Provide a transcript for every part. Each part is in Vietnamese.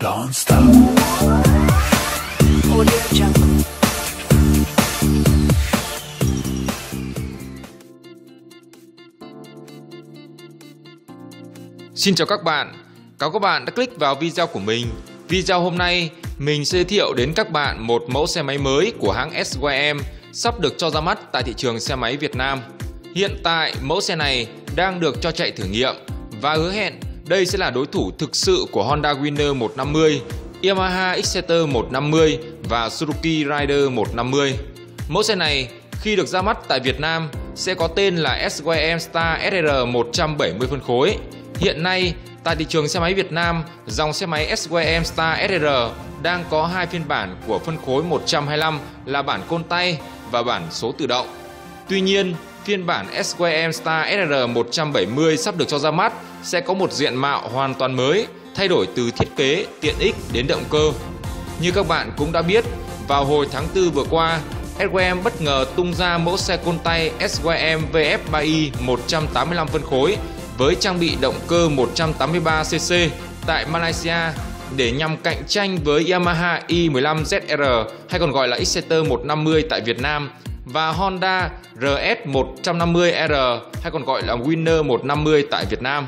Don't stop. Xin chào các bạn. Cảm ơn các bạn đã click vào video của mình. Video hôm nay mình sẽ giới thiệu đến các bạn một mẫu xe máy mới của hãng SYM sắp được cho ra mắt tại thị trường xe máy Việt Nam. Hiện tại mẫu xe này đang được cho chạy thử nghiệm và hứa hẹn đây sẽ là đối thủ thực sự của Honda Winner 150, Yamaha Exciter 150 và Suzuki Raider 150. Mẫu xe này khi được ra mắt tại Việt Nam sẽ có tên là SYM Star SR 170 phân khối. Hiện nay, tại thị trường xe máy Việt Nam, dòng xe máy SYM Star SR đang có hai phiên bản của phân khối 125 là bản côn tay và bản số tự động. Tuy nhiên, phiên bản SYM Star SR 170 sắp được cho ra mắt sẽ có một diện mạo hoàn toàn mới, thay đổi từ thiết kế, tiện ích đến động cơ. Như các bạn cũng đã biết, vào hồi tháng 4 vừa qua, SYM bất ngờ tung ra mẫu xe côn tay SYM VF3i 185 phân khối với trang bị động cơ 183cc tại Malaysia để nhằm cạnh tranh với Yamaha i15ZR hay còn gọi là Exciter 150 tại Việt Nam và Honda RS 150R hay còn gọi là Winner 150 tại Việt Nam.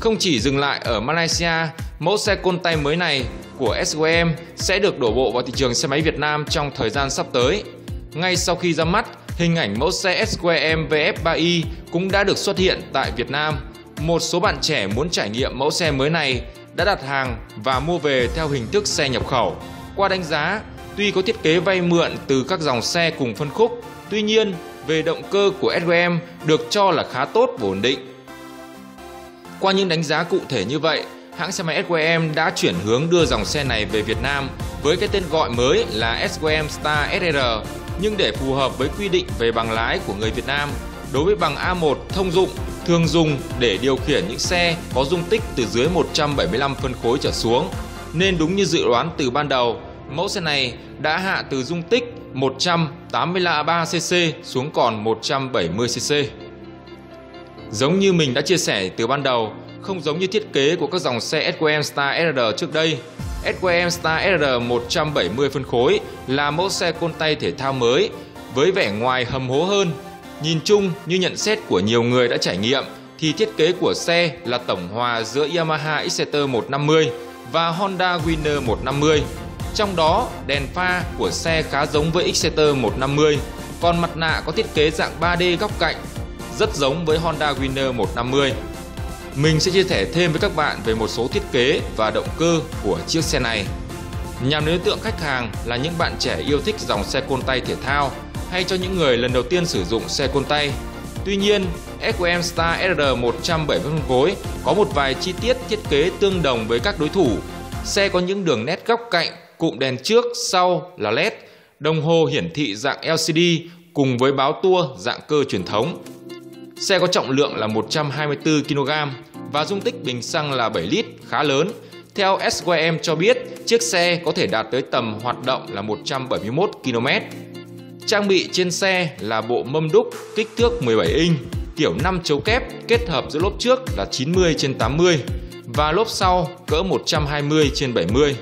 Không chỉ dừng lại ở Malaysia, mẫu xe côn tay mới này của SYM sẽ được đổ bộ vào thị trường xe máy Việt Nam trong thời gian sắp tới. Ngay sau khi ra mắt, hình ảnh mẫu xe SYM VF3i cũng đã được xuất hiện tại Việt Nam. Một số bạn trẻ muốn trải nghiệm mẫu xe mới này đã đặt hàng và mua về theo hình thức xe nhập khẩu. Qua đánh giá, tuy có thiết kế vay mượn từ các dòng xe cùng phân khúc, tuy nhiên về động cơ của SYM được cho là khá tốt và ổn định. Qua những đánh giá cụ thể như vậy, hãng xe máy SYM đã chuyển hướng đưa dòng xe này về Việt Nam với cái tên gọi mới là SYM Star SR, nhưng để phù hợp với quy định về bằng lái của người Việt Nam. Đối với bằng A1 thông dụng, thường dùng để điều khiển những xe có dung tích từ dưới 175 phân khối trở xuống, nên đúng như dự đoán từ ban đầu, mẫu xe này đã hạ từ dung tích 183cc xuống còn 170cc. Giống như mình đã chia sẻ từ ban đầu, không giống như thiết kế của các dòng xe SYM Star SR trước đây, SYM Star SR 170 phân khối là mẫu xe côn tay thể thao mới với vẻ ngoài hầm hố hơn. Nhìn chung như nhận xét của nhiều người đã trải nghiệm thì thiết kế của xe là tổng hòa giữa Yamaha Exciter 150 và Honda Winner 150. Trong đó, đèn pha của xe khá giống với Exciter 150, còn mặt nạ có thiết kế dạng 3D góc cạnh, rất giống với Honda Winner 150. Mình sẽ chia sẻ thêm với các bạn về một số thiết kế và động cơ của chiếc xe này. Nhằm đến đối tượng khách hàng là những bạn trẻ yêu thích dòng xe côn tay thể thao hay cho những người lần đầu tiên sử dụng xe côn tay. Tuy nhiên, SYM Star SR 170 phân khối có một vài chi tiết thiết kế tương đồng với các đối thủ. Xe có những đường nét góc cạnh, cụm đèn trước, sau là LED, đồng hồ hiển thị dạng LCD cùng với báo tua dạng cơ truyền thống. Xe có trọng lượng là 124kg và dung tích bình xăng là 7 lít, khá lớn. Theo SYM cho biết, chiếc xe có thể đạt tới tầm hoạt động là 171 km. Trang bị trên xe là bộ mâm đúc kích thước 17 inch, kiểu 5 chấu kép kết hợp giữa lốp trước là 90/80 và lốp sau cỡ 120/70.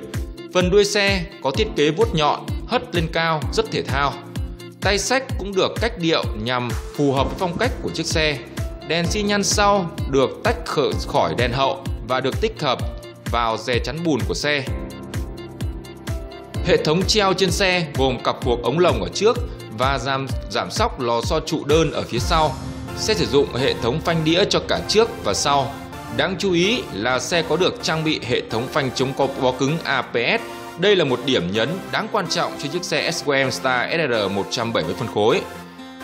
Phần đuôi xe có thiết kế vuốt nhọn, hất lên cao, rất thể thao. Tay sách cũng được cách điệu nhằm phù hợp với phong cách của chiếc xe. Đèn xi nhan sau được tách khỏi đèn hậu và được tích hợp vào dè chắn bùn của xe. Hệ thống treo trên xe gồm cặp buộc ống lồng ở trước và giảm sóc lò xo trụ đơn ở phía sau. Xe sử dụng hệ thống phanh đĩa cho cả trước và sau. Đáng chú ý là xe có được trang bị hệ thống phanh chống bó cứng ABS. Đây là một điểm nhấn đáng quan trọng trên chiếc xe SYM Star SR 170 phân khối.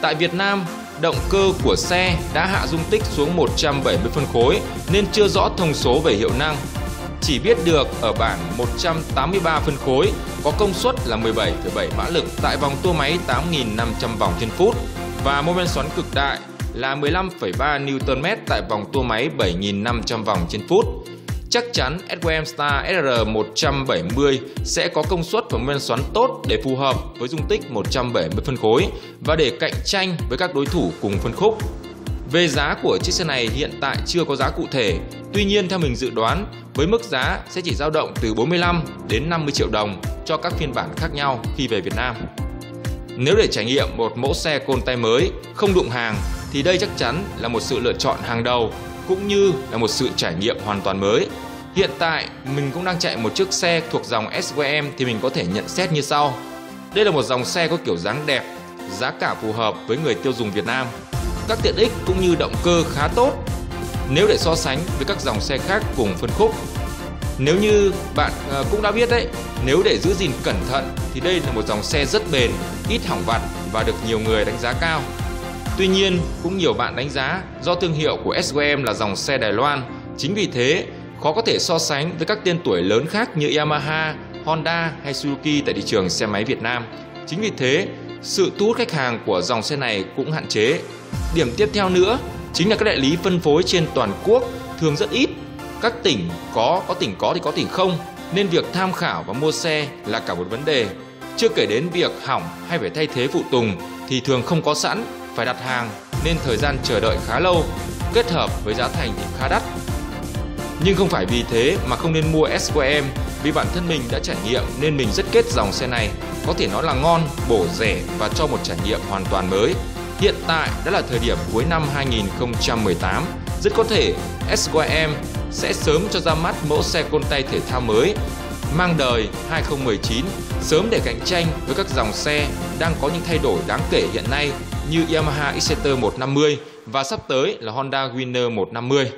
Tại Việt Nam, động cơ của xe đã hạ dung tích xuống 170 phân khối nên chưa rõ thông số về hiệu năng. Chỉ biết được ở bản 183 phân khối có công suất là 17,7 mã lực tại vòng tua máy 8.500 vòng trên phút và mô men xoắn cực đại là 15,3 Nm tại vòng tua máy 7.500 vòng trên phút. Chắc chắn SYM Star SR 170 sẽ có công suất và mô men xoắn tốt để phù hợp với dung tích 170 phân khối và để cạnh tranh với các đối thủ cùng phân khúc. Về giá của chiếc xe này hiện tại chưa có giá cụ thể, Tuy nhiên, theo mình dự đoán, với mức giá sẽ chỉ dao động từ 45 đến 50 triệu đồng cho các phiên bản khác nhau khi về Việt Nam. Nếu để trải nghiệm một mẫu xe côn tay mới, không đụng hàng, thì đây chắc chắn là một sự lựa chọn hàng đầu, cũng như là một sự trải nghiệm hoàn toàn mới. Hiện tại, mình cũng đang chạy một chiếc xe thuộc dòng SYM thì mình có thể nhận xét như sau. Đây là một dòng xe có kiểu dáng đẹp, giá cả phù hợp với người tiêu dùng Việt Nam. Các tiện ích cũng như động cơ khá tốt nếu để so sánh với các dòng xe khác cùng phân khúc. Nếu như bạn cũng đã biết đấy, nếu để giữ gìn cẩn thận thì đây là một dòng xe rất bền, ít hỏng vặt và được nhiều người đánh giá cao. Tuy nhiên, cũng nhiều bạn đánh giá do thương hiệu của SYM là dòng xe Đài Loan, chính vì thế khó có thể so sánh với các tên tuổi lớn khác như Yamaha, Honda hay Suzuki tại thị trường xe máy Việt Nam. Chính vì thế, sự thu hút khách hàng của dòng xe này cũng hạn chế. Điểm tiếp theo nữa chính là các đại lý phân phối trên toàn quốc thường rất ít. Các tỉnh có tỉnh thì có tỉnh không, nên việc tham khảo và mua xe là cả một vấn đề. Chưa kể đến việc hỏng hay phải thay thế phụ tùng thì thường không có sẵn, phải đặt hàng nên thời gian chờ đợi khá lâu, kết hợp với giá thành thì khá đắt. Nhưng không phải vì thế mà không nên mua SYM, vì bản thân mình đã trải nghiệm nên mình rất kết dòng xe này. Có thể nói là ngon, bổ rẻ và cho một trải nghiệm hoàn toàn mới. Hiện tại đã là thời điểm cuối năm 2018, rất có thể SYM sẽ sớm cho ra mắt mẫu xe côn tay thể thao mới mang đời 2019, sớm để cạnh tranh với các dòng xe đang có những thay đổi đáng kể hiện nay như Yamaha Exciter 150 và sắp tới là Honda Winner 150.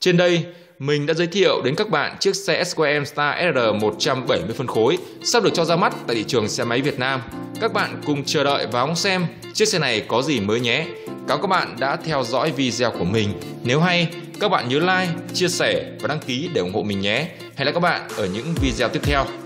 Trên đây, mình đã giới thiệu đến các bạn chiếc xe SYM Star SR 170 phân khối sắp được cho ra mắt tại thị trường xe máy Việt Nam. Các bạn cùng chờ đợi và hóng xem chiếc xe này có gì mới nhé. Cảm ơn các bạn đã theo dõi video của mình. Nếu hay, các bạn nhớ like, chia sẻ và đăng ký để ủng hộ mình nhé. Hẹn gặp lại các bạn ở những video tiếp theo.